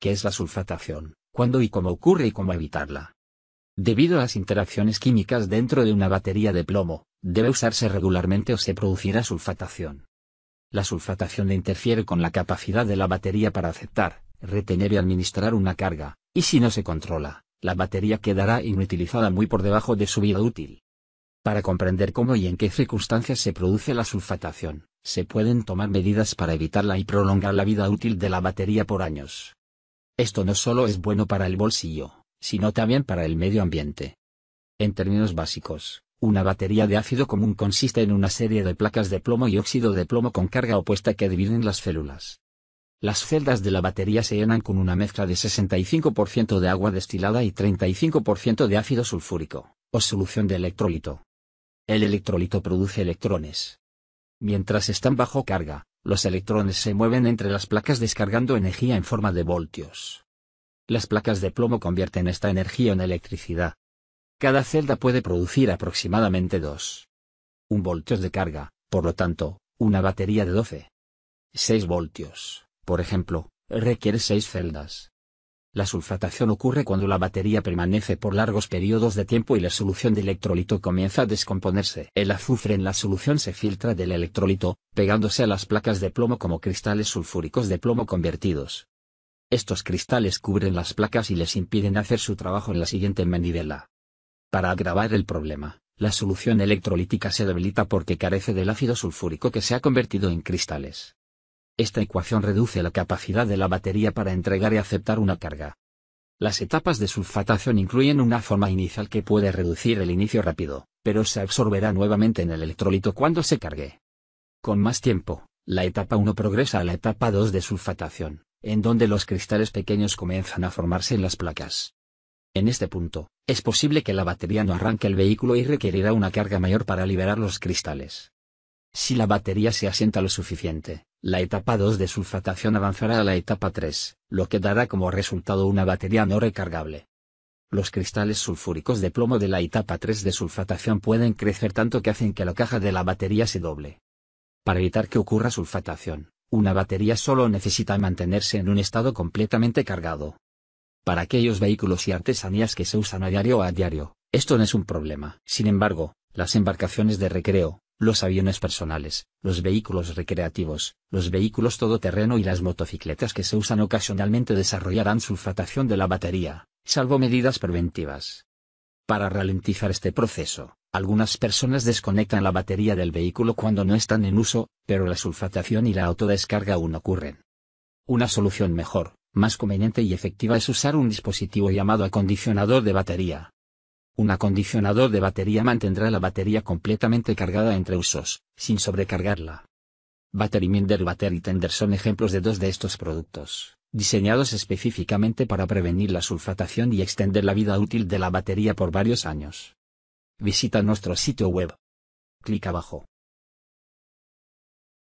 ¿Qué es la sulfatación? ¿Cuándo y cómo ocurre y cómo evitarla? Debido a las interacciones químicas dentro de una batería de plomo, debe usarse regularmente o se producirá sulfatación. La sulfatación interfiere con la capacidad de la batería para aceptar, retener y administrar una carga, y si no se controla, la batería quedará inutilizada muy por debajo de su vida útil. Para comprender cómo y en qué circunstancias se produce la sulfatación, se pueden tomar medidas para evitarla y prolongar la vida útil de la batería por años. Esto no solo es bueno para el bolsillo, sino también para el medio ambiente. En términos básicos, una batería de ácido común consiste en una serie de placas de plomo y óxido de plomo con carga opuesta que dividen las células. Las celdas de la batería se llenan con una mezcla de 65% de agua destilada y 35% de ácido sulfúrico, o solución de electrolito. El electrolito produce electrones. Mientras están bajo carga, los electrones se mueven entre las placas descargando energía en forma de voltios. Las placas de plomo convierten esta energía en electricidad. Cada celda puede producir aproximadamente 2.1 voltios de carga, por lo tanto, una batería de 12.6 voltios, por ejemplo, requiere 6 celdas. La sulfatación ocurre cuando la batería permanece por largos periodos de tiempo y la solución de electrolito comienza a descomponerse. El azufre en la solución se filtra del electrolito, pegándose a las placas de plomo como cristales sulfúricos de plomo convertidos. Estos cristales cubren las placas y les impiden hacer su trabajo en la siguiente manivela. Para agravar el problema, la solución electrolítica se debilita porque carece del ácido sulfúrico que se ha convertido en cristales. Esta ecuación reduce la capacidad de la batería para entregar y aceptar una carga. Las etapas de sulfatación incluyen una forma inicial que puede reducir el inicio rápido, pero se absorberá nuevamente en el electrolito cuando se cargue. Con más tiempo, la etapa 1 progresa a la etapa 2 de sulfatación, en donde los cristales pequeños comienzan a formarse en las placas. En este punto, es posible que la batería no arranque el vehículo y requerirá una carga mayor para liberar los cristales. Si la batería se asienta lo suficiente, la etapa 2 de sulfatación avanzará a la etapa 3, lo que dará como resultado una batería no recargable. Los cristales sulfúricos de plomo de la etapa 3 de sulfatación pueden crecer tanto que hacen que la caja de la batería se doble. Para evitar que ocurra sulfatación, una batería solo necesita mantenerse en un estado completamente cargado. Para aquellos vehículos y artesanías que se usan a diario, esto no es un problema. Sin embargo, las embarcaciones de recreo, los aviones personales, los vehículos recreativos, los vehículos todoterreno y las motocicletas que se usan ocasionalmente desarrollarán sulfatación de la batería, salvo medidas preventivas. Para ralentizar este proceso, algunas personas desconectan la batería del vehículo cuando no están en uso, pero la sulfatación y la autodescarga aún ocurren. Una solución mejor, más conveniente y efectiva es usar un dispositivo llamado acondicionador de batería. Un acondicionador de batería mantendrá la batería completamente cargada entre usos, sin sobrecargarla. Battery Minder y Battery Tender son ejemplos de dos de estos productos, diseñados específicamente para prevenir la sulfatación y extender la vida útil de la batería por varios años. Visita nuestro sitio web. Clic abajo.